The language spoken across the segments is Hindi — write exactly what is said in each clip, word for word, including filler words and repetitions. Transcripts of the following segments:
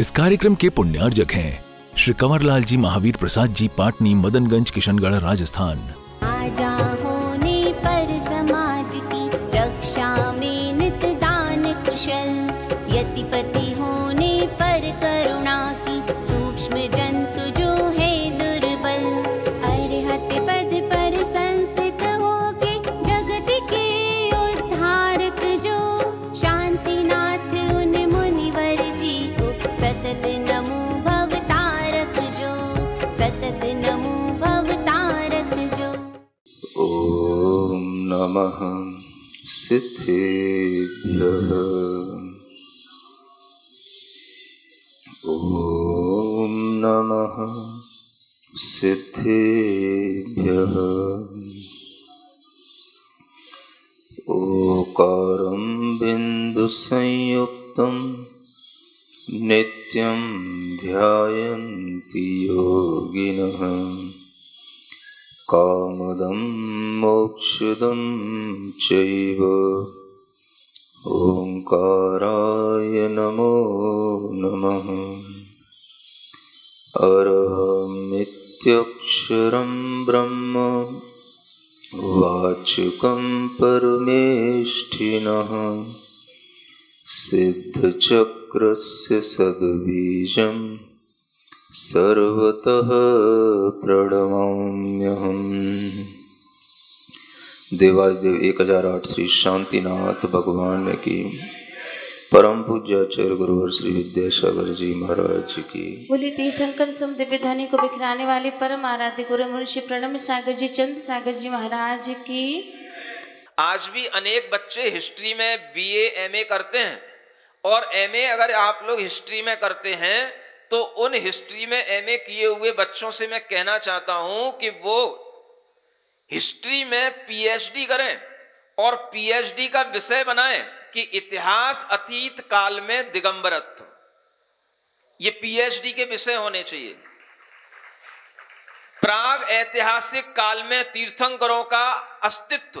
इस कार्यक्रम के पुण्यार्जक हैं श्री कंवरलाल जी, महावीर प्रसाद जी, पाटनी, मदनगंज, किशनगढ़, राजस्थान। आजा होने पर समाज की रक्षा में नित दान कुशल, यतिपति होने पर करुणा की, सूक्ष्म जंतु जो है दुर्बल, अर्हत पद पर संस्थित होके जगत के उद्धारक जो, शांतिनाथ उन मुनिवर जी को सतत नमो नमः सिद्धेभ्यः। ओम नमः सिद्धेभ्यः। ओकारं बिंदु संयुक्तं नित्यं ध्यायन्ति योगिनः, कामदं मोक्षदं चैव ओंकाराय नमो नमः। अर्हमित्यक्षरं ब्रह्म वाचकं परमेष्ठिनः, सिद्धचक्रस्य सद्बीजम् सर्वतः प्रणम्यहम्। देवादिदेव एक हजार आठ श्री शांतिनाथ भगवान की, परम पूज्य आचार्य गुरुवर श्री विद्यासागर जी महाराज की। बोले तीर्थंकर समदेव ध्वनि को बिखराने वाले परम आराध्य गुरु मनुष्य प्रणम्य सागर जी, चंद्र सागर जी महाराज की। आज भी अनेक बच्चे हिस्ट्री में बीए एमए करते हैं, और एमए अगर आप लोग हिस्ट्री में करते हैं तो उन हिस्ट्री में एमए किए हुए बच्चों से मैं कहना चाहता हूं कि वो हिस्ट्री में पीएचडी करें, और पीएचडी का विषय बनाएं कि इतिहास अतीत काल में दिगंबरत्व। ये पीएचडी के विषय होने चाहिए। प्राग ऐतिहासिक काल में तीर्थंकरों का अस्तित्व,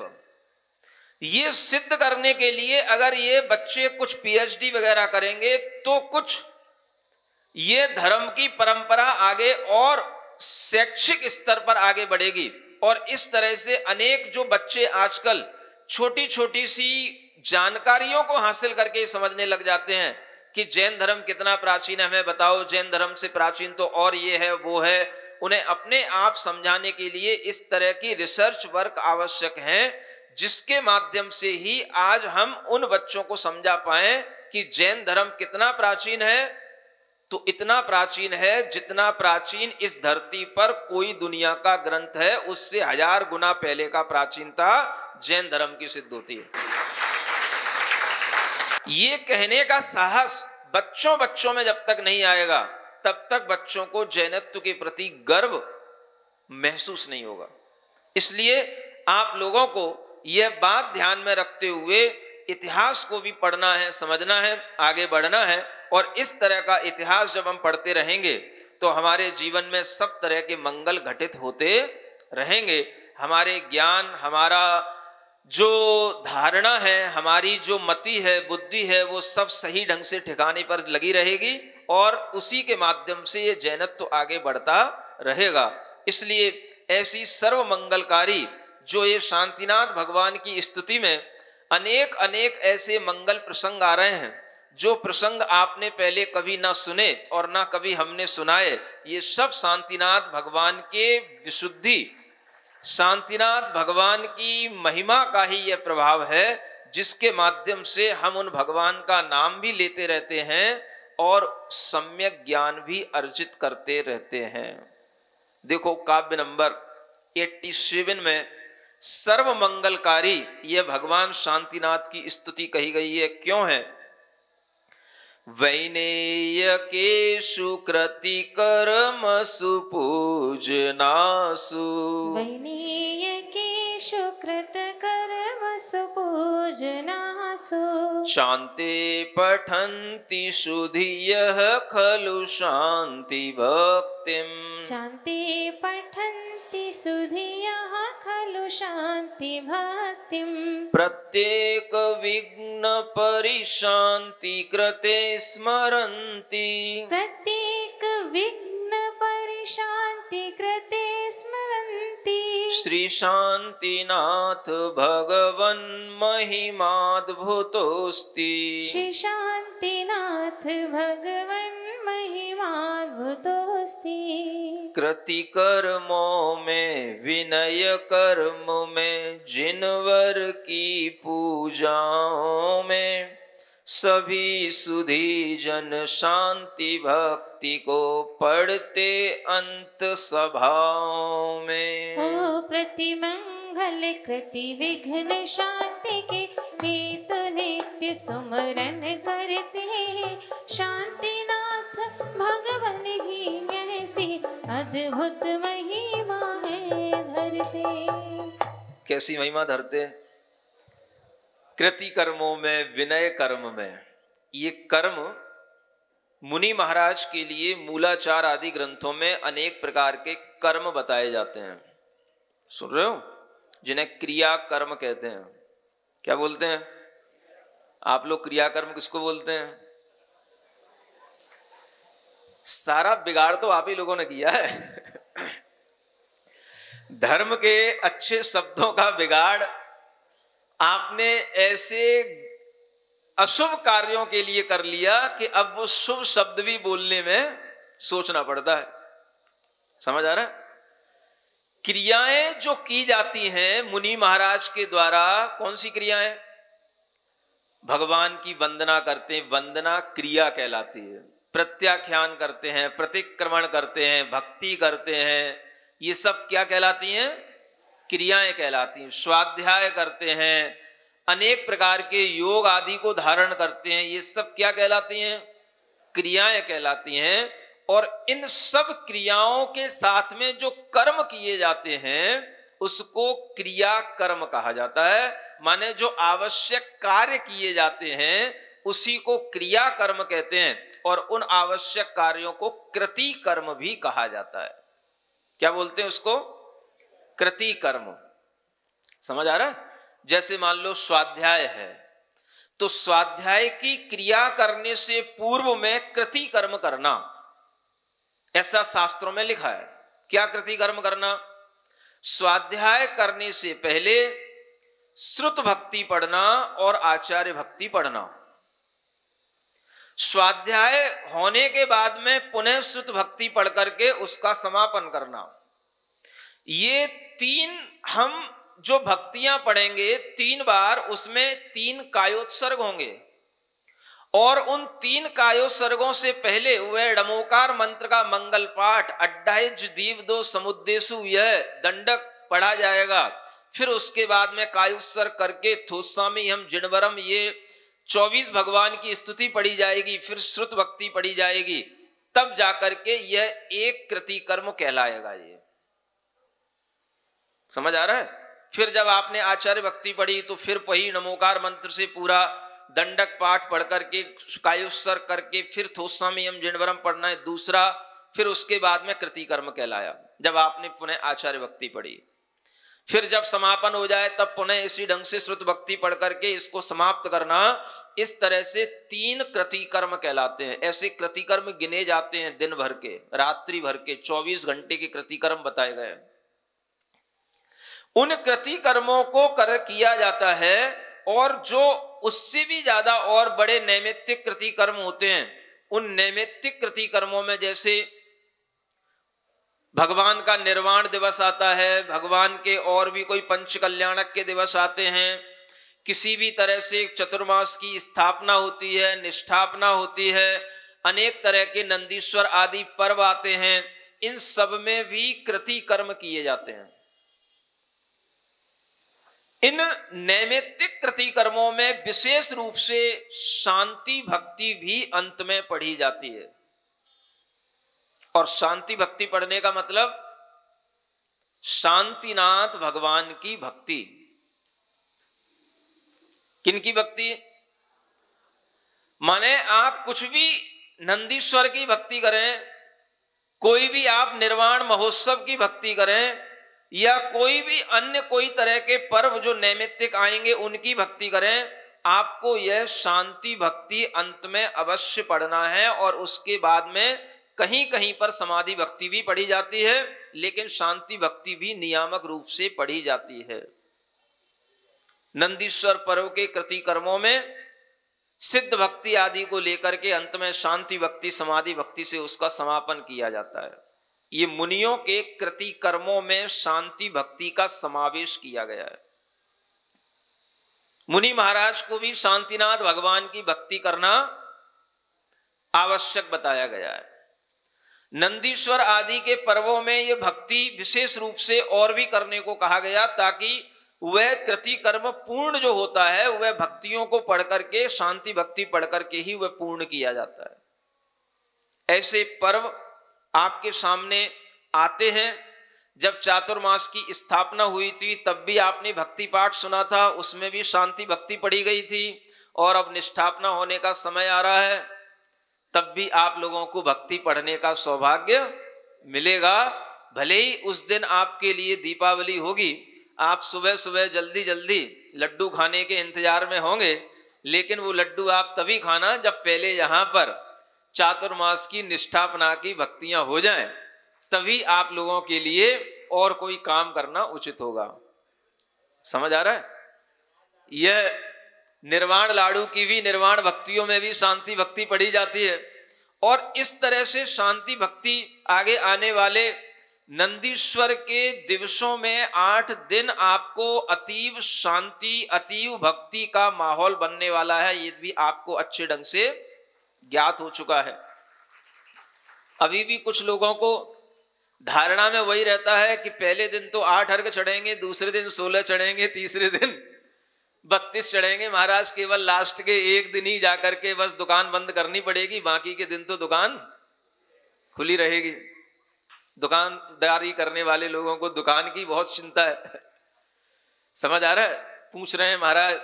ये सिद्ध करने के लिए अगर ये बच्चे कुछ पीएचडी वगैरह करेंगे तो कुछ ये धर्म की परंपरा आगे और शैक्षिक स्तर पर आगे बढ़ेगी। और इस तरह से अनेक जो बच्चे आजकल छोटी छोटी सी जानकारियों को हासिल करके समझने लग जाते हैं कि जैन धर्म कितना प्राचीन है, हमें बताओ, जैन धर्म से प्राचीन तो और ये है वो है, उन्हें अपने आप समझाने के लिए इस तरह की रिसर्च वर्क आवश्यक हैं, जिसके माध्यम से ही आज हम उन बच्चों को समझा पाएं कि जैन धर्म कितना प्राचीन है। तो इतना प्राचीन है जितना प्राचीन इस धरती पर कोई दुनिया का ग्रंथ है, उससे हजार गुना पहले का प्राचीनता जैन धर्म की सिद्ध होती है। ये कहने का साहस बच्चों बच्चों में जब तक नहीं आएगा, तब तक बच्चों को जैनत्व के प्रति गर्व महसूस नहीं होगा। इसलिए आप लोगों को यह बात ध्यान में रखते हुए इतिहास को भी पढ़ना है, समझना है, आगे बढ़ना है। और इस तरह का इतिहास जब हम पढ़ते रहेंगे तो हमारे जीवन में सब तरह के मंगल घटित होते रहेंगे। हमारे ज्ञान, हमारा जो धारणा है, हमारी जो मति है, बुद्धि है, वो सब सही ढंग से ठिकाने पर लगी रहेगी, और उसी के माध्यम से ये जैनत्व आगे बढ़ता रहेगा। इसलिए ऐसी सर्व मंगलकारी जो ये शांतिनाथ भगवान की स्तुति में अनेक अनेक ऐसे मंगल प्रसंग आ रहे हैं, जो प्रसंग आपने पहले कभी ना सुने और ना कभी हमने सुनाए, ये सब शांतिनाथ भगवान के विशुद्धि, शांतिनाथ भगवान की महिमा का ही यह प्रभाव है, जिसके माध्यम से हम उन भगवान का नाम भी लेते रहते हैं और सम्यक ज्ञान भी अर्जित करते रहते हैं। देखो काव्य नंबर सत्तासी में सर्व मंगलकारी यह भगवान शांतिनाथ की स्तुति कही गई है। क्यों है? वैनेय केषु कृतिकर्मसु पूजनासु, वैनेय केषु कृतिकर्मसु पूजनासु, शांते पठन्ति सुधियः खलु शांति भक्तिम्, शांति पठन्ति शांति सुधियः खलु शांति भक्ति प्रत्येक विघ्न परिशांति कृते स्मरन्ति प्रत्येक विघ्न परिशांति कृते स्मरन्ति श्री शांतिनाथ भगवन् महिमाद्भुतोस्ति श्री शांतिनाथ भगवन् कृति कर्मों में विनय कर्म में जिनवर की पूजाओं में सभी सुधी जन शांति भक्ति को पढ़ते अंत सभाओं में। ओ प्रतिमंगल कृति विघ्न शांति के हेतु नित्य सुमरन करते हैं शांतिनाथ भगवान ही ऐसी अद्भुत महिमा है धरते। कैसी महिमा धरते? कृति कर्मों में विनय कर्म में, ये कर्म मुनि महाराज के लिए मूलाचार आदि ग्रंथों में अनेक प्रकार के कर्म बताए जाते हैं। सुन रहे हो? जिन्हें क्रियाकर्म कहते हैं। क्या बोलते हैं आप लोग? क्रियाकर्म किसको बोलते हैं? सारा बिगाड़ तो आप ही लोगों ने किया है। धर्म के अच्छे शब्दों का बिगाड़ आपने ऐसे अशुभ कार्यों के लिए कर लिया कि अब वो शुभ शब्द भी बोलने में सोचना पड़ता है। समझ आ रहा है? क्रियाएं जो की जाती हैं मुनि महाराज के द्वारा, कौन सी क्रियाएं? भगवान की वंदना करते हैं, वंदना क्रिया कहलाती है। प्रत्याख्यान करते हैं, प्रतिक्रमण करते हैं, भक्ति करते हैं, ये सब क्या कहलाती हैं? क्रियाएं कहलाती हैं। स्वाध्याय करते हैं, अनेक प्रकार के योग आदि को धारण करते हैं, ये सब क्या कहलाती हैं? क्रियाएं कहलाती हैं। और इन सब क्रियाओं के साथ में जो कर्म किए जाते हैं उसको क्रिया कर्म कहा जाता है। माने जो आवश्यक कार्य किए जाते हैं उसी को क्रिया कर्म कहते हैं, और उन आवश्यक कार्यों को कृति कर्म भी कहा जाता है। क्या बोलते हैं उसको? कृति कर्म। समझ आ रहा है? जैसे मान लो स्वाध्याय है, तो स्वाध्याय की क्रिया करने से पूर्व में कृति कर्म करना, ऐसा शास्त्रों में लिखा है। क्या कृति कर्म करना? स्वाध्याय करने से पहले श्रुत भक्ति पढ़ना और आचार्य भक्ति पढ़ना। स्वाध्याय होने के बाद में पुनः श्रुत भक्ति पढ़ करके उसका समापन करना। ये तीन हम जो भक्तियां पढ़ेंगे तीन बार, उसमें तीन कायोत्सर्ग होंगे, और उन तीन कायोत्सर्गों से पहले वह डमोकार मंत्र का मंगल पाठ अड्डाइज दीव दो समुद्देशु यह दंडक पढ़ा जाएगा। फिर उसके बाद में कायोत्सर्ग करके थोस्सामी हम जिनवरम ये चौबीस भगवान की स्तुति पढ़ी जाएगी, फिर श्रुत भक्ति पढ़ी जाएगी, तब जाकर के यह एक कृति कर्म कहलाएगा। ये समझ आ रहा है? फिर जब आपने आचार्य भक्ति पढ़ी तो फिर वही नमोकार मंत्र से पूरा दंडक पाठ पढ़ करके कायोत्सर्ग करके फिर थोस्सामी यम जिनवरम पढ़ना है दूसरा, फिर उसके बाद में कृति कर्म कहलाया जब आपने पुनः आचार्य भक्ति पढ़ी। फिर जब समापन हो जाए तब पुनः इसी ढंग से श्रुत भक्ति पढ़ करके इसको समाप्त करना। इस तरह से तीन कृति कर्म कहलाते हैं। ऐसे कृति कर्म गिने जाते हैं दिन भर के, रात्रि भर के, चौबीस घंटे के कृति कर्म बताए गए। उन कृति कर्मों को कर किया जाता है, और जो उससे भी ज्यादा और बड़े नैमित्तिक कृति कर्म होते हैं, उन नैमित्तिक कृति कर्मों में जैसे भगवान का निर्वाण दिवस आता है, भगवान के और भी कोई पंच कल्याणक के दिवस आते हैं, किसी भी तरह से चतुर्मास की स्थापना होती है, निष्ठापना होती है, अनेक तरह के नंदीश्वर आदि पर्व आते हैं, इन सब में भी कृति कर्म किए जाते हैं। इन नैमित्तिक कृति कर्मों में विशेष रूप से शांति भक्ति भी अंत में पढ़ी जाती है। और शांति भक्ति पढ़ने का मतलब शांतिनाथ भगवान की भक्ति। किनकी भक्ति? माने आप कुछ भी नंदीश्वर की भक्ति करें, कोई भी आप निर्वाण महोत्सव की भक्ति करें, या कोई भी अन्य कोई तरह के पर्व जो नैमित्तिक आएंगे उनकी भक्ति करें, आपको यह शांति भक्ति अंत में अवश्य पढ़ना है। और उसके बाद में कहीं कहीं पर समाधि भक्ति भी पढ़ी जाती है, लेकिन शांति भक्ति भी नियामक रूप से पढ़ी जाती है। नंदीश्वर पर्व के कृतिकर्मों में सिद्ध भक्ति आदि को लेकर के अंत में शांति भक्ति समाधि भक्ति से उसका समापन किया जाता है। ये मुनियों के कृति कर्मों में शांति भक्ति का समावेश किया गया है। मुनि महाराज को भी शांतिनाथ भगवान की भक्ति करना आवश्यक बताया गया है। नंदीश्वर आदि के पर्वों में ये भक्ति विशेष रूप से और भी करने को कहा गया, ताकि वह कृति कर्म पूर्ण जो होता है वह भक्तियों को पढ़ करके शांति भक्ति पढ़ करके ही वह पूर्ण किया जाता है। ऐसे पर्व आपके सामने आते हैं। जब चातुर्मास की स्थापना हुई थी तब भी आपने भक्ति पाठ सुना था, उसमें भी शांति भक्ति पढ़ी गई थी। और अब निष्ठापना होने का समय आ रहा है, तब भी आप लोगों को भक्ति पढ़ने का सौभाग्य मिलेगा। भले ही उस दिन आपके लिए दीपावली होगी, आप सुबह सुबह जल्दी जल्दी लड्डू खाने के इंतजार में होंगे, लेकिन वो लड्डू आप तभी खाना जब पहले यहाँ पर चातुर्मास की निष्ठापना की भक्तियां हो जाएं, तभी आप लोगों के लिए और कोई काम करना उचित होगा। समझ आ रहा है? यह निर्वाण लाडू की भी निर्वाण भक्तियों में भी शांति भक्ति पढ़ी जाती है। और इस तरह से शांति भक्ति आगे आने वाले नंदीश्वर के दिवसों में आठ दिन आपको अतीव शांति अतीव भक्ति का माहौल बनने वाला है। ये भी आपको अच्छे ढंग से ज्ञात हो चुका है। अभी भी कुछ लोगों को धारणा में वही रहता है कि पहले दिन तो आठ अर्घ चढ़ेंगे, दूसरे दिन सोलह चढ़ेंगे, तीसरे दिन बत्तीस चढ़ेंगे। महाराज केवल लास्ट के एक दिन ही जाकर के बस दुकान बंद करनी पड़ेगी, बाकी के दिन तो दुकान खुली रहेगी। दुकानदारी करने वाले लोगों को दुकान की बहुत चिंता है। समझ आ रहा है? पूछ रहे हैं महाराज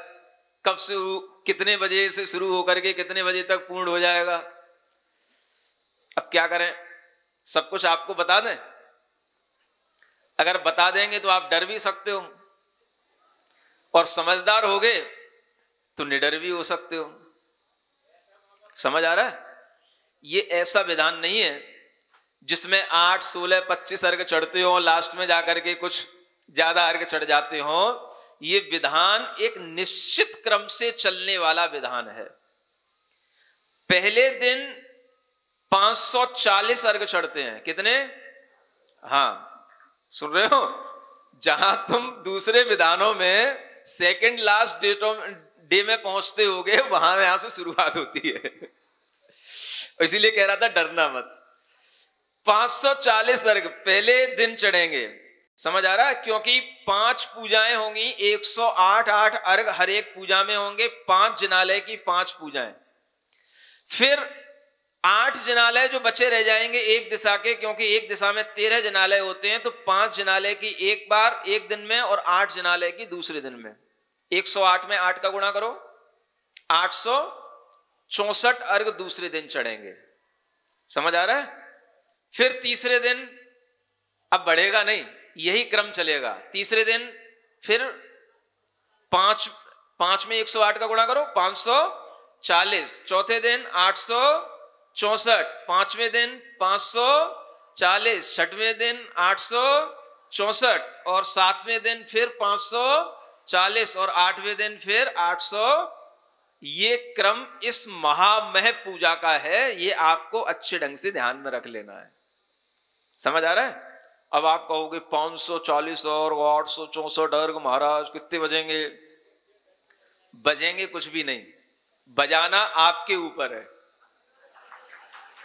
कब से, कितने बजे से शुरू होकर के कितने बजे तक पूर्ण हो जाएगा। अब क्या करें, सब कुछ आपको बता दें? अगर बता देंगे तो आप डर भी सकते हो, और समझदार हो गए तो निडर भी हो सकते हो। समझ आ रहा है? ये ऐसा विधान नहीं है जिसमें आठ सोलह पच्चीस अर्घ चढ़ते हो, लास्ट में जाकर के कुछ ज्यादा अर्घ चढ़ जाते हो। ये विधान एक निश्चित क्रम से चलने वाला विधान है। पहले दिन पाँच सौ चालीस अर्घ चढ़ते हैं। कितने? हाँ, सुन रहे हो? जहां तुम दूसरे विधानों में सेकंड लास्ट डेटों डे में पहुंचते होगे, वहां यहां से शुरुआत होती है। इसीलिए कह रहा था डरना मत। पाँच सौ चालीस अर्घ पहले दिन चढ़ेंगे। समझ आ रहा है? क्योंकि पांच पूजाएं होंगी, एक सौ आठ आठ अर्घ हर एक पूजा में होंगे। पांच जिनालय की पांच पूजाएं, फिर आठ जिनालय जो बचे रह जाएंगे एक दिशा के, क्योंकि एक दिशा में तेरह जिनालय होते हैं। तो पांच जिनालय की एक बार एक दिन में और आठ जिनालय की दूसरे दिन में। एक सौ आठ में आठ का गुणा करो, आठ सौ चौसठ अर्घ दूसरे दिन चढ़ेंगे। समझ आ रहा है? फिर तीसरे दिन अब बढ़ेगा नहीं, यही क्रम चलेगा। तीसरे दिन फिर पांच पांच में एक सौ आठ का गुणा करो, पाँच सौ चालीस। चौथे दिन आठ सौ चौसठ, पांचवें दिन पाँच सौ चालीस, छठवें दिन आठ सौ चौसठ, और सातवें दिन फिर पाँच सौ चालीस, और आठवें दिन फिर आठ सौ। ये क्रम इस महामह पूजा का है। ये आपको अच्छे ढंग से ध्यान में रख लेना है। समझ आ रहा है? अब आप कहोगे पाँच सौ चालीस और आठ सौ चौसठ अर्घ महाराज कितने बजेंगे? बजेंगे कुछ भी नहीं, बजाना आपके ऊपर है।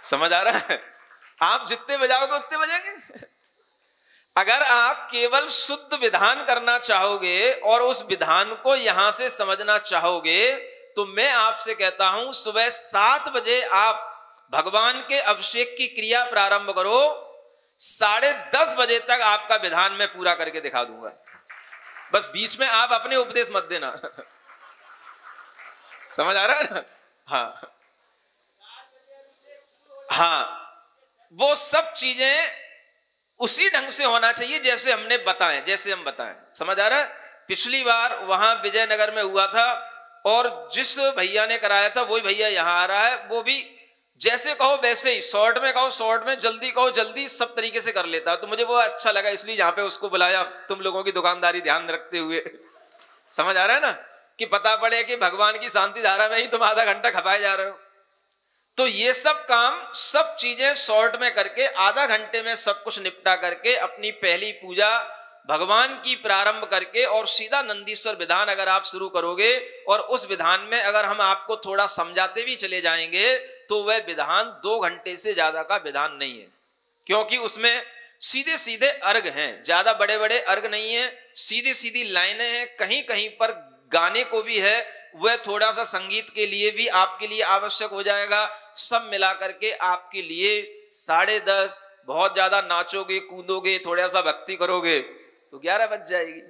समझ आ रहा है? आप जितने बजाओगे उतने बजेंगे। अगर आप केवल शुद्ध विधान करना चाहोगे और उस विधान को यहां से समझना चाहोगे, तो मैं आपसे कहता हूं सुबह सात बजे आप भगवान के अभिषेक की क्रिया प्रारंभ करो, साढ़े दस बजे तक आपका विधान मैं पूरा करके दिखा दूंगा। बस बीच में आप अपने उपदेश मत देना। समझ आ रहा है ना? हाँ हाँ, वो सब चीजें उसी ढंग से होना चाहिए जैसे हमने बताएं, जैसे हम बताएं। समझ आ रहा है? पिछली बार वहां विजयनगर में हुआ था और जिस भैया ने कराया था वही भैया यहाँ आ रहा है, वो भी जैसे कहो वैसे ही, शॉर्ट में कहो शॉर्ट में, जल्दी कहो जल्दी, सब तरीके से कर लेता। तो मुझे वो अच्छा लगा, इसलिए यहाँ पे उसको बुलाया, तुम लोगों की दुकानदारी ध्यान रखते हुए। समझ आ रहा है ना कि पता पड़े कि भगवान की शांति धारा में ही तुम आधा घंटा खपाए जा रहे हो। तो ये सब काम, सब चीजें शॉर्ट में करके आधा घंटे में सब कुछ निपटा करके अपनी पहली पूजा भगवान की प्रारंभ करके और सीधा नंदीश्वर विधान अगर आप शुरू करोगे और उस विधान में अगर हम आपको थोड़ा समझाते भी चले जाएंगे तो वह विधान दो घंटे से ज्यादा का विधान नहीं है, क्योंकि उसमें सीधे सीधे अर्घ हैं, ज्यादा बड़े बड़े अर्घ नहीं है, सीधी सीधी लाइनें हैं, कहीं कहीं पर गाने को भी है, वह थोड़ा सा संगीत के लिए भी आपके लिए आवश्यक हो जाएगा। सब मिला करके आपके लिए साढ़े दस, बहुत ज्यादा नाचोगे कूदोगे थोड़ा सा भक्ति करोगे तो ग्यारह बज जाएगी।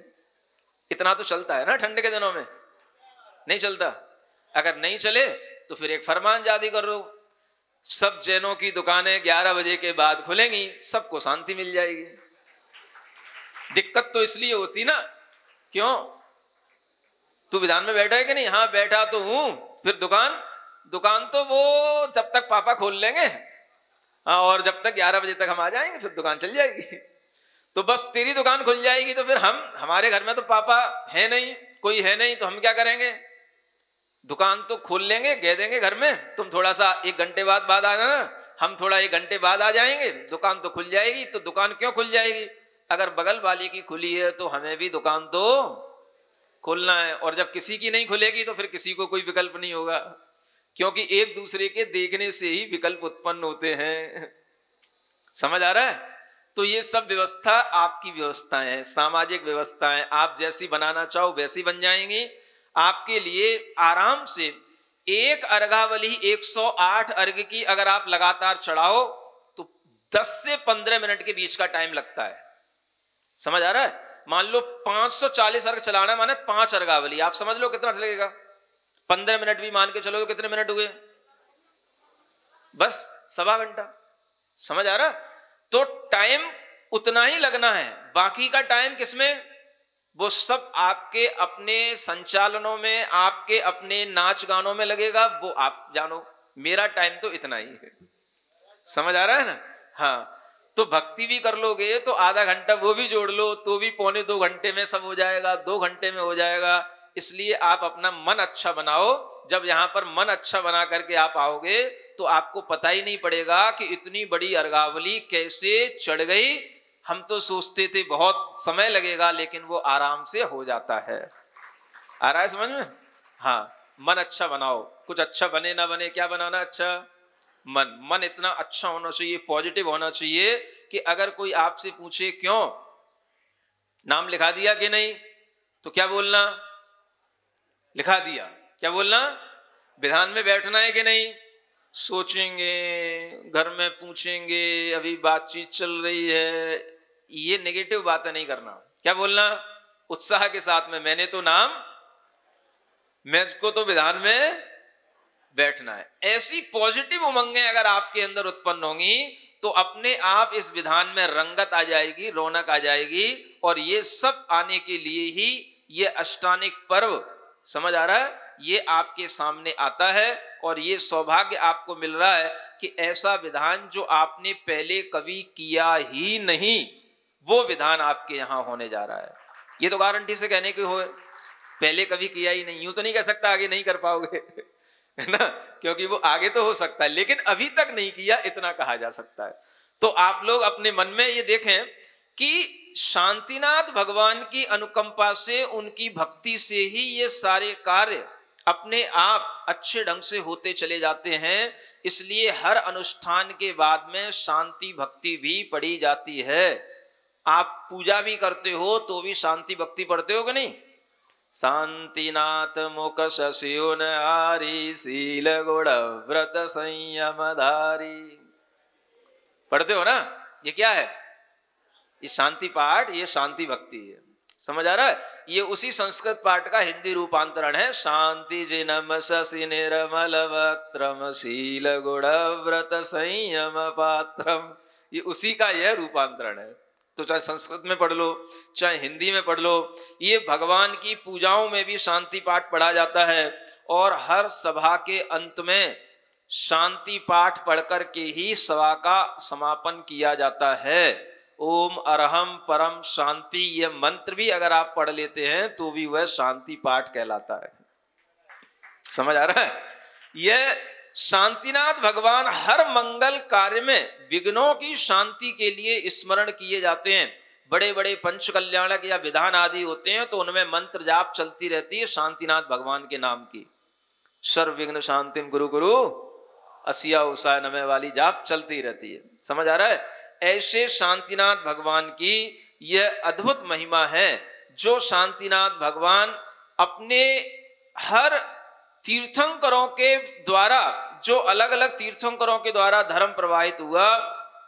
इतना तो चलता है ना ठंडे के दिनों में, नहीं चलता? अगर नहीं चले तो फिर एक फरमान जारी करो, सब जैनों की दुकानें ग्यारह बजे के बाद खुलेंगी, सबको शांति मिल जाएगी। दिक्कत तो इसलिए होती ना, क्यों? तू विधान में बैठा है कि नहीं? हाँ बैठा तो हूं। फिर दुकान दुकान तो वो जब तक पापा खोल लेंगे और जब तक ग्यारह बजे तक हम आ जाएंगे, फिर दुकान चल जाएगी। तो बस तेरी दुकान खुल जाएगी तो फिर हम, हमारे घर में तो पापा है नहीं, कोई है नहीं, तो हम क्या करेंगे? दुकान तो खोल लेंगे, कह देंगे घर में तुम थोड़ा सा एक घंटे बाद बाद आ जाना, हम थोड़ा एक घंटे बाद आ जाएंगे, दुकान तो खुल जाएगी। तो दुकान क्यों खुल जाएगी? अगर बगल वाले की खुली है तो हमें भी दुकान तो खोलना है, और जब किसी की नहीं खुलेगी तो फिर किसी को कोई विकल्प नहीं होगा, क्योंकि एक दूसरे के देखने से ही विकल्प उत्पन्न होते हैं। समझ आ रहा है? तो ये सब व्यवस्था आपकी व्यवस्थाएं हैं, सामाजिक व्यवस्थाएं, आप जैसी बनाना चाहो वैसी बन जाएंगी आपके लिए आराम से। एक अर्घावली एक सौ आठ अर्घ की अगर आप लगातार चढ़ाओ तो दस से पंद्रह मिनट के बीच का टाइम लगता है। समझ आ रहा है? मान लो पाँच सौ चालीस अर्घ चलाना माने पांच अर्घावली, आप समझ लो कितना लगेगा। पंद्रह मिनट भी मान के चलो तो कितने मिनट हुए? बस सवा घंटा। समझ आ रहा? तो टाइम उतना ही लगना है, बाकी का टाइम किसमें? वो सब आपके अपने संचालनों में, आपके अपने नाच गानों में लगेगा, वो आप जानो। मेरा टाइम तो इतना ही है। समझ आ रहा है ना? हाँ, तो भक्ति भी कर लोगे तो आधा घंटा वो भी जोड़ लो तो भी पौने दो घंटे में सब हो जाएगा, दो घंटे में हो जाएगा। इसलिए आप अपना मन अच्छा बनाओ। जब यहाँ पर मन अच्छा बना करके आप आओगे तो आपको पता ही नहीं पड़ेगा कि इतनी बड़ी अर्घावली कैसे चढ़ गई। हम तो सोचते थे बहुत समय लगेगा, लेकिन वो आराम से हो जाता है। आ रहा है समझ में? हाँ, मन अच्छा बनाओ। कुछ अच्छा बने ना बने, क्या बनाना अच्छा? मन। मन इतना अच्छा होना चाहिए, पॉजिटिव होना चाहिए कि अगर कोई आपसे पूछे क्यों नाम लिखा दिया कि नहीं, तो क्या बोलना? लिखा दिया। क्या बोलना? विधान में बैठना है कि नहीं? सोचेंगे, घर में पूछेंगे, अभी बातचीत चल रही है, ये नेगेटिव बातें नहीं करना। क्या बोलना? उत्साह के साथ में, मैंने तो नाम, मुझको तो विधान में बैठना है। ऐसी पॉजिटिव उमंगें अगर आपके अंदर उत्पन्न होंगी तो अपने आप इस विधान में रंगत आ जाएगी, रौनक आ जाएगी। और ये सब आने के लिए ही ये अष्टानिक पर्व, समझ आ रहा है, ये आपके सामने आता है। और ये सौभाग्य आपको मिल रहा है कि ऐसा विधान जो आपने पहले कभी किया ही नहीं, वो विधान आपके यहाँ होने जा रहा है। ये तो गारंटी से कहने की हो, पहले कभी किया ही नहीं, यूं तो नहीं कह सकता आगे नहीं कर पाओगे, है ना, क्योंकि वो आगे तो हो सकता है, लेकिन अभी तक नहीं किया, इतना कहा जा सकता है। तो आप लोग अपने मन में ये देखें कि शांतिनाथ भगवान की अनुकंपा से, उनकी भक्ति से ही ये सारे कार्य अपने आप अच्छे ढंग से होते चले जाते हैं। इसलिए हर अनुष्ठान के बाद में शांति भक्ति भी पढ़ी जाती है। आप पूजा भी करते हो तो भी शांति भक्ति पढ़ते हो कि नहीं? शांतिनाथ मुख शशियुन हारी, शील गुण व्रत संयम धारी, पढ़ते हो ना? ये क्या है? ये शांति पाठ, ये शांति भक्ति है। समझ आ रहा है? ये उसी संस्कृत पाठ का हिंदी रूपांतरण है। शांति जिनम शशि निर्मल वक्त्रम, शील गुण व्रत संयम पात्रम, ये उसी का यह रूपांतरण है। तो चाहे संस्कृत में पढ़ लो, चाहे हिंदी में पढ़ लो, ये भगवान की पूजाओं में भी शांति पाठ पढ़ा जाता है। और हर सभा के अंत में शांति पाठ पढ़कर के ही सभा का समापन किया जाता है। ओम अरहम परम शांति, ये मंत्र भी अगर आप पढ़ लेते हैं तो भी वह शांति पाठ कहलाता है। समझ आ रहा है? यह शांतिनाथ भगवान हर मंगल कार्य में विघ्नों की शांति के लिए स्मरण किए जाते हैं। बड़े बड़े पंच कल्याणक या विधान आदि होते हैं तो उनमें मंत्र जाप चलती रहती है शांतिनाथ भगवान के नाम की। सर्व विघ्न शांतिम गुरु गुरु असिया उषा नमः वाली जाप चलती रहती है। समझ आ रहा है? ऐसे शांतिनाथ भगवान की यह अद्भुत महिमा है। जो शांतिनाथ भगवान अपने हर तीर्थंकरों के द्वारा, जो अलग अलग तीर्थंकरों के द्वारा धर्म प्रवाहित हुआ,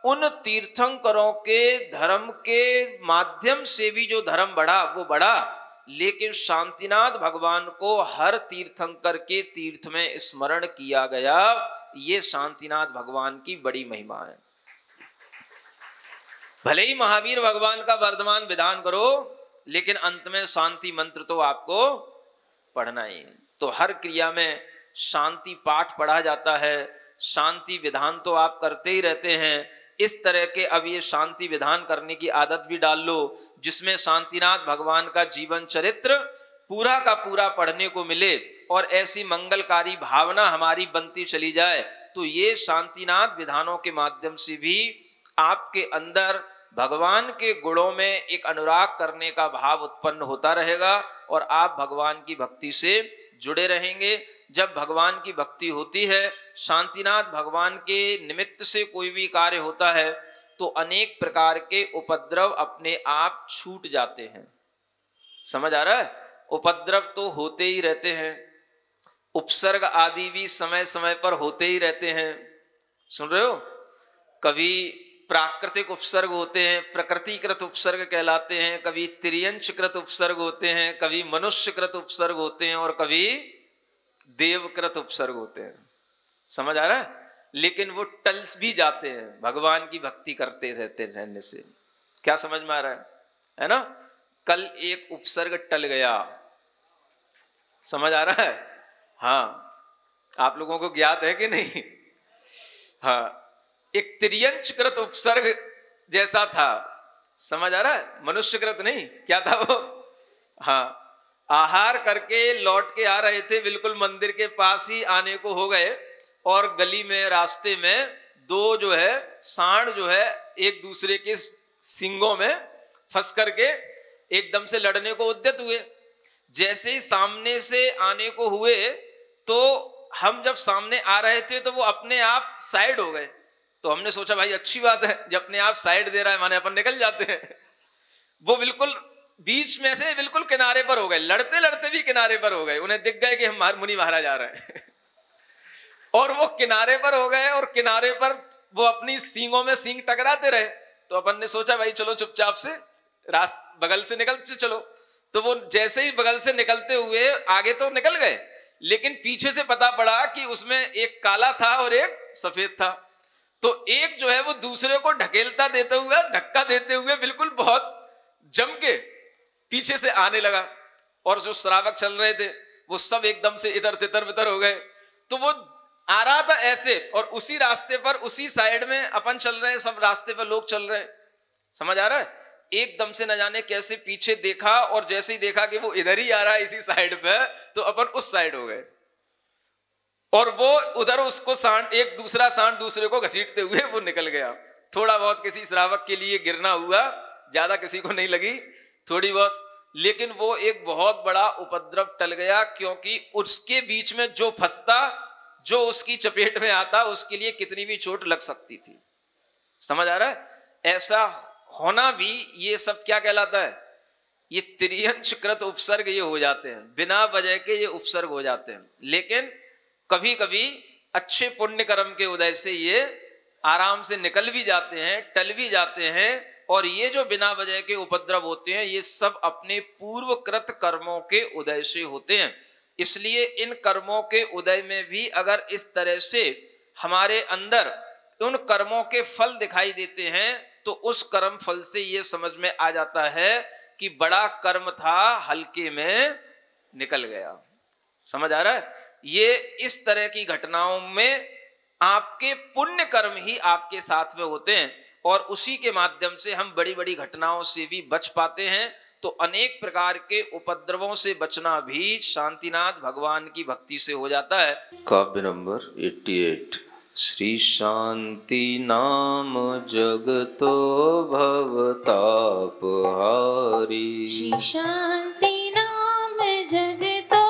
उन तीर्थंकरों के धर्म के माध्यम से भी जो धर्म बढ़ा वो बढ़ा, लेकिन शांतिनाथ भगवान को हर तीर्थंकर के तीर्थ में स्मरण किया गया। ये शांतिनाथ भगवान की बड़ी महिमा है। भले ही महावीर भगवान का वर्धमान विधान करो, लेकिन अंत में शांति मंत्र तो आपको पढ़ना ही है। तो हर क्रिया में शांति पाठ पढ़ा जाता है। शांति विधान तो आप करते ही रहते हैं। इस तरह के अब ये शांति विधान करने की आदत भी डाल लो, जिसमें शांतिनाथ भगवान का जीवन चरित्र पूरा का पूरा पढ़ने को मिले और ऐसी मंगलकारी भावना हमारी बनती चली जाए। तो ये शांतिनाथ विधानों के माध्यम से भी आपके अंदर भगवान के गुणों में एक अनुराग करने का भाव उत्पन्न होता रहेगा और आप भगवान की भक्ति से जुड़े रहेंगे। जब भगवान की भक्ति होती है, शांतिनाथ भगवान के निमित्त से कोई भी कार्य होता है तो अनेक प्रकार के उपद्रव अपने आप छूट जाते हैं। समझ आ रहा है? उपद्रव तो होते ही रहते हैं, उपसर्ग आदि भी समय समय पर होते ही रहते हैं। सुन रहे हो? कभी प्राकृतिक उपसर्ग होते हैं, प्रकृति कृत उपसर्ग कहलाते हैं, कभी त्रियंच कृत उपसर्ग होते हैं, कभी मनुष्य कृत उपसर्ग होते हैं और कभी देवकृत उपसर्ग होते हैं। समझ आ रहा है? लेकिन वो टल भी जाते हैं भगवान की भक्ति करते रहते रहने से। क्या समझ में आ रहा है? है ना? कल एक उपसर्ग टल गया। समझ आ रहा है? हाँ, आप लोगों को ज्ञात है कि नहीं? हाँ, एक त्रियंच कृत उपसर्ग जैसा था। समझ आ रहा है? मनुष्य कृत नहीं, क्या था वो? हाँ, आहार करके लौट के आ रहे थे, बिल्कुल मंदिर के पास ही आने को हो गए और गली में रास्ते में दो जो है सांड जो है एक दूसरे के सींगों में फंस करके एकदम से लड़ने को उद्यत हुए। जैसे ही सामने से आने को हुए तो हम जब सामने आ रहे थे तो वो अपने आप साइड हो गए। तो हमने सोचा भाई अच्छी बात है, जब अपने आप साइड दे रहा है माने अपन निकल जाते हैं। वो बिल्कुल बीच में से बिल्कुल किनारे पर हो गए, लड़ते लड़ते भी किनारे पर हो गए। उन्हें दिख गए कि हम मुनि महाराज आ रहे हैं और वो किनारे पर हो गए और किनारे पर वो अपनी सींगों में सींग टकराते रहे। तो अपन ने सोचा भाई चलो चुपचाप से रास्ते बगल से निकल से चलो। तो वो जैसे ही बगल से निकलते हुए आगे तो निकल गए, लेकिन पीछे से पता पड़ा कि उसमें एक काला था और एक सफेद था। तो एक जो है वो दूसरे को ढकेलता देते हुए, धक्का देते हुए बिल्कुल बहुत जम के पीछे से आने लगा और जो श्रावक चल रहे थे वो सब एकदम से इधर तितर बितर हो गए। तो वो आ रहा था ऐसे और उसी रास्ते पर उसी साइड में अपन चल रहे हैं, सब रास्ते पर लोग चल रहे हैं। समझ आ रहा है? एकदम से न जाने कैसे पीछे देखा और जैसे ही देखा कि वो इधर ही आ रहा है इसी साइड पर, तो अपन उस साइड हो गए और वो उधर उसको सांड एक दूसरा सांड दूसरे को घसीटते हुए वो निकल गया। थोड़ा बहुत किसी श्रावक के लिए गिरना हुआ, ज्यादा किसी को नहीं लगी, थोड़ी बहुत, लेकिन वो एक बहुत बड़ा उपद्रव टल गया। क्योंकि उसके बीच में जो फंसता, जो उसकी चपेट में आता, उसके लिए कितनी भी चोट लग सकती थी। समझ आ रहा है? ऐसा होना भी, ये सब क्या कहलाता है? ये त्रियंच कृत उपसर्ग ये हो जाते हैं, बिना वजह के ये उपसर्ग हो जाते हैं। लेकिन कभी कभी अच्छे पुण्य कर्म के उदय से ये आराम से निकल भी जाते हैं, टल भी जाते हैं। और ये जो बिना वजह के उपद्रव होते हैं, ये सब अपने पूर्व कृत कर्मों के उदय से होते हैं। इसलिए इन कर्मों के उदय में भी अगर इस तरह से हमारे अंदर उन कर्मों के फल दिखाई देते हैं तो उस कर्म फल से यह समझ में आ जाता है कि बड़ा कर्म था हल्के में निकल गया। समझ आ रहा है? ये इस तरह की घटनाओं में आपके पुण्य कर्म ही आपके साथ में होते हैं और उसी के माध्यम से हम बड़ी बड़ी घटनाओं से भी बच पाते हैं। तो अनेक प्रकार के उपद्रवों से बचना भी शांतिनाथ भगवान की भक्ति से हो जाता है। काव्य नंबर अठासी। श्री शांति नाम जगतो भवताप हारी। श्री शांति नाम जगतो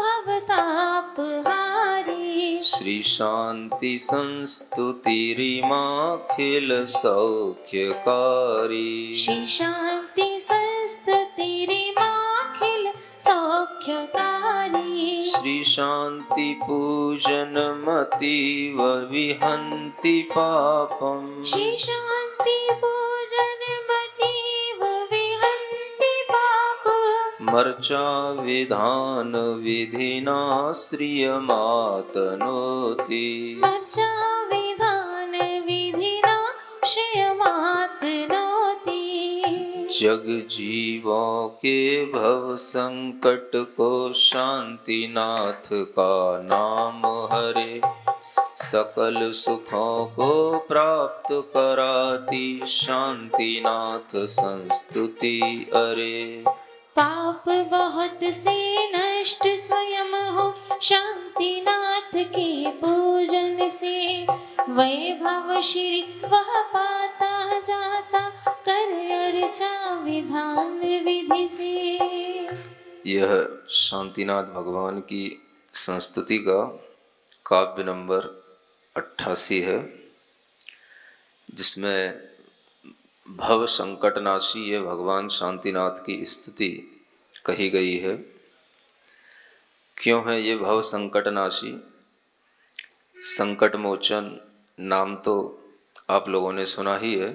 भवताप हारी। श्री शांति संस्तुतिरिमा खिल सौख्यकारी। श्री शांति संस्तुतिरिमा खिल सौख्यकारी। श्री शांति पूजन मति व विहंति पापम। श्री शांति पूजन मति व विहंति पापम। मर्चा विधान विधिना श्रियमातनोति। मर्चा विधान विधिना श्रियमातनोति। जग जीवों के भव संकट को शांतिनाथ का नाम हरे। सकल सुखों को प्राप्त कराती शांतिनाथ संस्तुति अरे। पाप बहुत से नष्ट स्वयं हो शांतिनाथ के पूजन से। वैभव श्री वह पाता जाता कर अर्चा विधान विधि से। यह शांतिनाथ भगवान की संस्तुति का काव्य नंबर अट्ठासी है, जिसमें भव संकटनाशी यह भगवान शांतिनाथ की स्तुति कही गई है। क्यों है ये भव संकटनाशी संकट मोचन? नाम तो आप लोगों ने सुना ही है।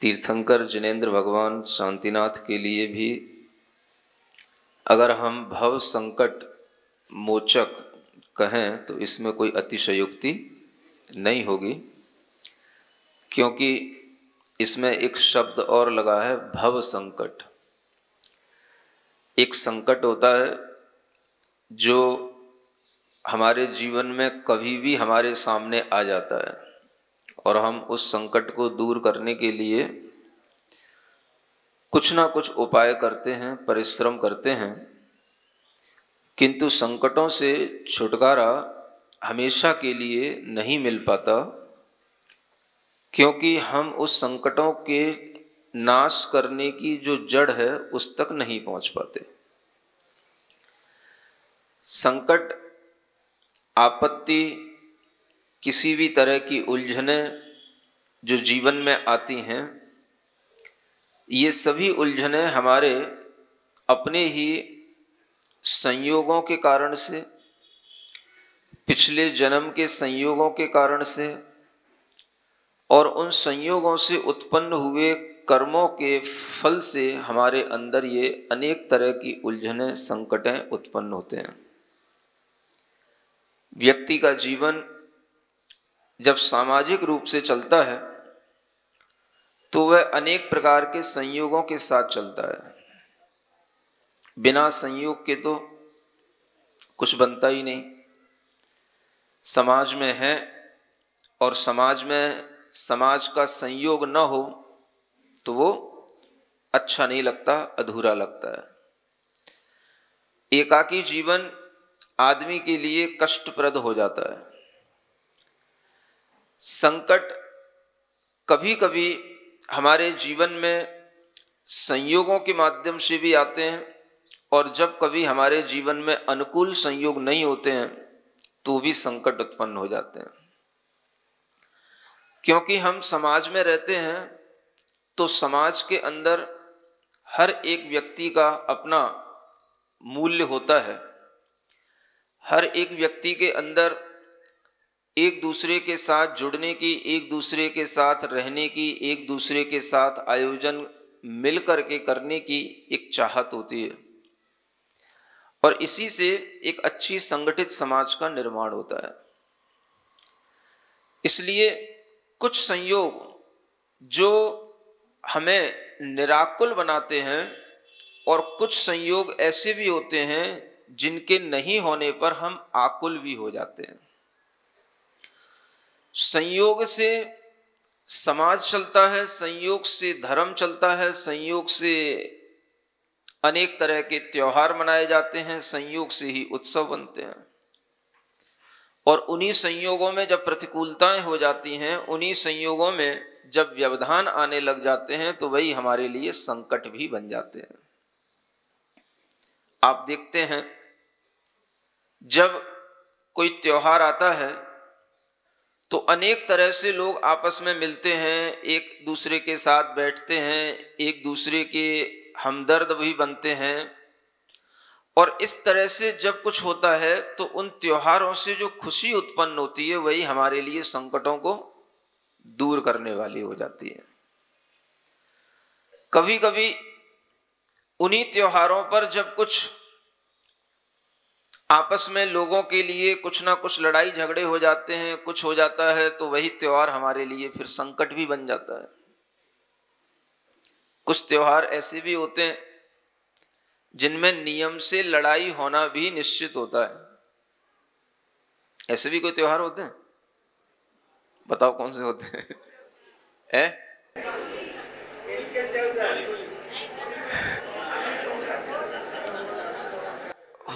तीर्थंकर जिनेंद्र भगवान शांतिनाथ के लिए भी अगर हम भव संकट मोचक कहें तो इसमें कोई अतिशयोक्ति नहीं होगी, क्योंकि इसमें एक शब्द और लगा है भव संकट। एक संकट होता है जो हमारे जीवन में कभी भी हमारे सामने आ जाता है और हम उस संकट को दूर करने के लिए कुछ ना कुछ उपाय करते हैं, परिश्रम करते हैं, किंतु संकटों से छुटकारा हमेशा के लिए नहीं मिल पाता, क्योंकि हम उस संकटों के नाश करने की जो जड़ है उस तक नहीं पहुंच पाते। संकट, आपत्ति, किसी भी तरह की उलझनें जो जीवन में आती हैं, ये सभी उलझनें हमारे अपने ही संयोगों के कारण से, पिछले जन्म के संयोगों के कारण से और उन संयोगों से उत्पन्न हुए कर्मों के फल से हमारे अंदर ये अनेक तरह की उलझनें, संकटें उत्पन्न होते हैं। व्यक्ति का जीवन जब सामाजिक रूप से चलता है तो वह अनेक प्रकार के संयोगों के साथ चलता है। बिना संयोग के तो कुछ बनता ही नहीं। समाज में है और समाज में समाज का संयोग न हो तो वो अच्छा नहीं लगता, अधूरा लगता है। एकाकी जीवन आदमी के लिए कष्टप्रद हो जाता है। संकट कभी कभी हमारे जीवन में संयोगों के माध्यम से भी आते हैं और जब कभी हमारे जीवन में अनुकूल संयोग नहीं होते हैं तो भी संकट उत्पन्न हो जाते हैं। क्योंकि हम समाज में रहते हैं तो समाज के अंदर हर एक व्यक्ति का अपना मूल्य होता है। हर एक व्यक्ति के अंदर एक दूसरे के साथ जुड़ने की, एक दूसरे के साथ रहने की, एक दूसरे के साथ आयोजन मिल करके करने की एक चाहत होती है और इसी से एक अच्छी संगठित समाज का निर्माण होता है। इसलिए कुछ संयोग जो हमें निराकुल बनाते हैं, और कुछ संयोग ऐसे भी होते हैं जिनके नहीं होने पर हम आकुल भी हो जाते हैं। संयोग से समाज चलता है, संयोग से धर्म चलता है, संयोग से अनेक तरह के त्योहार मनाए जाते हैं, संयोग से ही उत्सव बनते हैं। और उन्हीं संयोगों में जब प्रतिकूलताएं हो जाती हैं, उन्हीं संयोगों में जब व्यवधान आने लग जाते हैं, तो वही हमारे लिए संकट भी बन जाते हैं। आप देखते हैं जब कोई त्योहार आता है तो अनेक तरह से लोग आपस में मिलते हैं, एक दूसरे के साथ बैठते हैं, एक दूसरे के हमदर्द भी बनते हैं। और इस तरह से जब कुछ होता है तो उन त्योहारों से जो खुशी उत्पन्न होती है वही हमारे लिए संकटों को दूर करने वाली हो जाती है। कभी कभी उन्हीं त्योहारों पर जब कुछ आपस में लोगों के लिए कुछ ना कुछ लड़ाई झगड़े हो जाते हैं, कुछ हो जाता है, तो वही त्योहार हमारे लिए फिर संकट भी बन जाता है। कुछ त्योहार ऐसे भी होते हैं जिनमें नियम से लड़ाई होना भी निश्चित होता है। ऐसे भी कोई त्योहार होते हैं? बताओ कौन से होते हैं? है?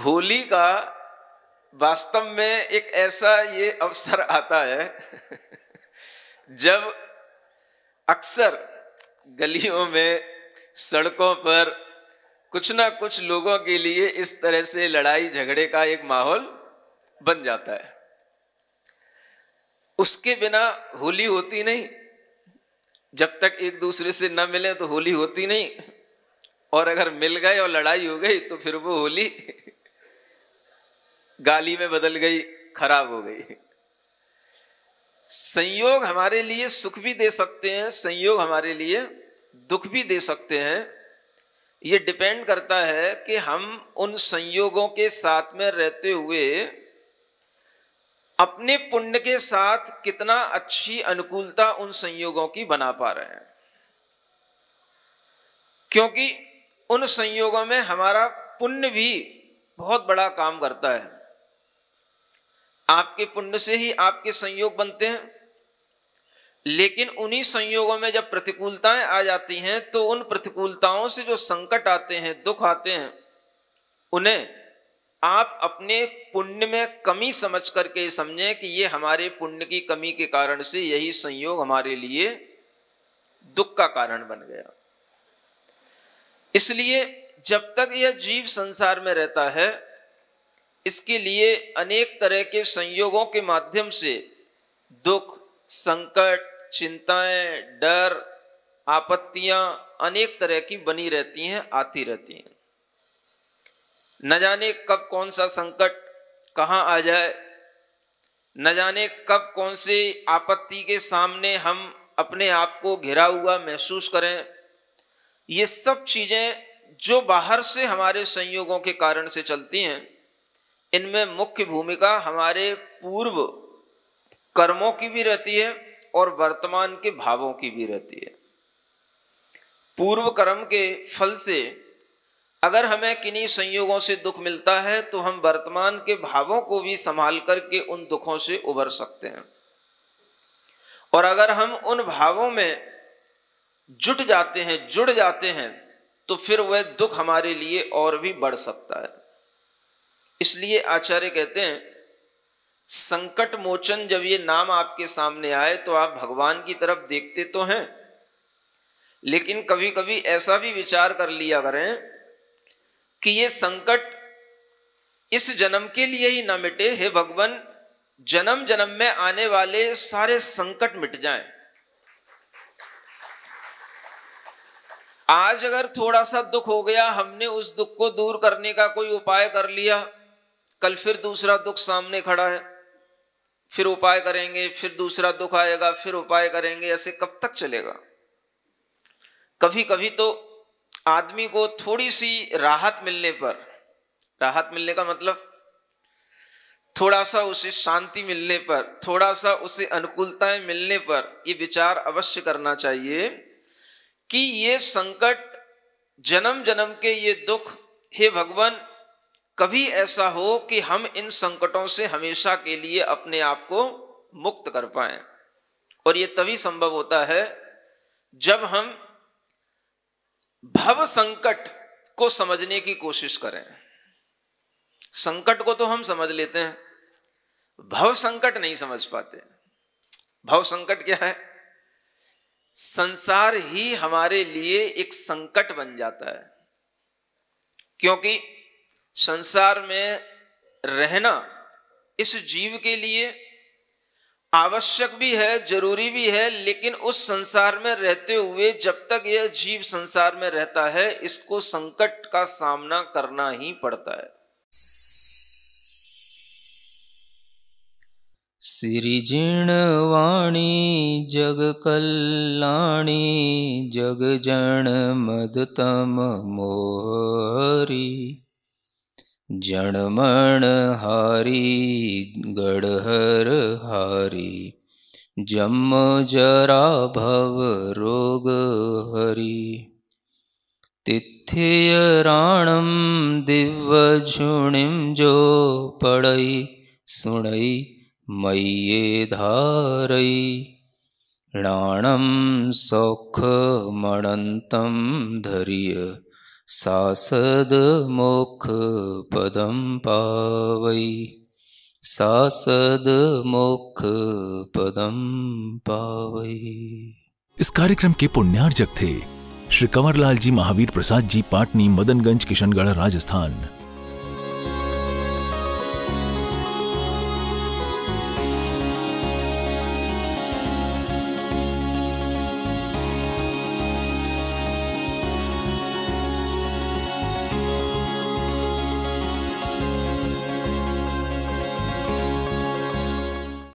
होली का वास्तव में एक ऐसा ये अवसर आता है जब अक्सर गलियों में, सड़कों पर कुछ ना कुछ लोगों के लिए इस तरह से लड़ाई झगड़े का एक माहौल बन जाता है। उसके बिना होली होती नहीं। जब तक एक दूसरे से न मिले तो होली होती नहीं, और अगर मिल गए और लड़ाई हो गई तो फिर वो होली गाली में बदल गई, खराब हो गई। संयोग हमारे लिए सुख भी दे सकते हैं, संयोग हमारे लिए दुख भी दे सकते हैं। ये डिपेंड करता है कि हम उन संयोगों के साथ में रहते हुए अपने पुण्य के साथ कितना अच्छी अनुकूलता उन संयोगों की बना पा रहे हैं, क्योंकि उन संयोगों में हमारा पुण्य भी बहुत बड़ा काम करता है। आपके पुण्य से ही आपके संयोग बनते हैं, लेकिन उन्हीं संयोगों में जब प्रतिकूलताएं आ जाती हैं तो उन प्रतिकूलताओं से जो संकट आते हैं, दुख आते हैं, उन्हें आप अपने पुण्य में कमी समझ करके समझें कि ये हमारे पुण्य की कमी के कारण से यही संयोग हमारे लिए दुख का कारण बन गया। इसलिए जब तक यह जीव संसार में रहता है, इसके लिए अनेक तरह के संयोगों के माध्यम से दुख, संकट, चिंताएं, डर, आपत्तियां अनेक तरह की बनी रहती हैं, आती रहती हैं। न जाने कब कौन सा संकट कहाँ आ जाए, न जाने कब कौन से आपत्ति के सामने हम अपने आप को घिरा हुआ महसूस करें। ये सब चीज़ें जो बाहर से हमारे संयोगों के कारण से चलती हैं, इनमें मुख्य भूमिका हमारे पूर्व कर्मों की भी रहती है और वर्तमान के भावों की भी रहती है। पूर्व कर्म के फल से अगर हमें किन्हीं संयोगों से दुख मिलता है तो हम वर्तमान के भावों को भी संभाल करके उन दुखों से उबर सकते हैं, और अगर हम उन भावों में जुट जाते हैं, जुड़ जाते हैं, तो फिर वह दुख हमारे लिए और भी बढ़ सकता है। इसलिए आचार्य कहते हैं, संकट मोचन जब ये नाम आपके सामने आए तो आप भगवान की तरफ देखते तो हैं, लेकिन कभी कभी ऐसा भी विचार कर लिया करें कि ये संकट इस जन्म के लिए ही ना मिटे। हे भगवान, जन्म जन्म में आने वाले सारे संकट मिट जाएं। आज अगर थोड़ा सा दुख हो गया, हमने उस दुख को दूर करने का कोई उपाय कर लिया, कल फिर दूसरा दुख सामने खड़ा है, फिर उपाय करेंगे, फिर दूसरा दुख आएगा, फिर उपाय करेंगे, ऐसे कब तक चलेगा? कभी कभी तो आदमी को थोड़ी सी राहत मिलने पर, राहत मिलने का मतलब थोड़ा सा उसे शांति मिलने पर, थोड़ा सा उसे अनुकूलताएं मिलने पर ये विचार अवश्य करना चाहिए कि ये संकट, जन्म जन्म के ये दुख, हे भगवान कभी ऐसा हो कि हम इन संकटों से हमेशा के लिए अपने आप को मुक्त कर पाएं। और ये तभी संभव होता है जब हम भव संकट को समझने की कोशिश करें। संकट को तो हम समझ लेते हैं, भव संकट नहीं समझ पाते। भव संकट क्या है? संसार ही हमारे लिए एक संकट बन जाता है, क्योंकि संसार में रहना इस जीव के लिए आवश्यक भी है, जरूरी भी है, लेकिन उस संसार में रहते हुए जब तक यह जीव संसार में रहता है इसको संकट का सामना करना ही पड़ता है। सिरिजीर्ण वाणी जग कल्याणी जग जन मदतम मोहरी जणमण हारी गढ़हर हारी जम जरा भव रोग हरी तिथ्य राणम दिव्य झुणिम जो पड़ई सुणई मये धारई राणम सौख मणंतम धरिय सासद मोक्ष पदम पावई सासद मोक्ष पदम पावई। इस कार्यक्रम के पुण्यार्जक थे श्री कंवरलाल जी महावीर प्रसाद जी, पाटनी, मदनगंज, किशनगढ़, राजस्थान।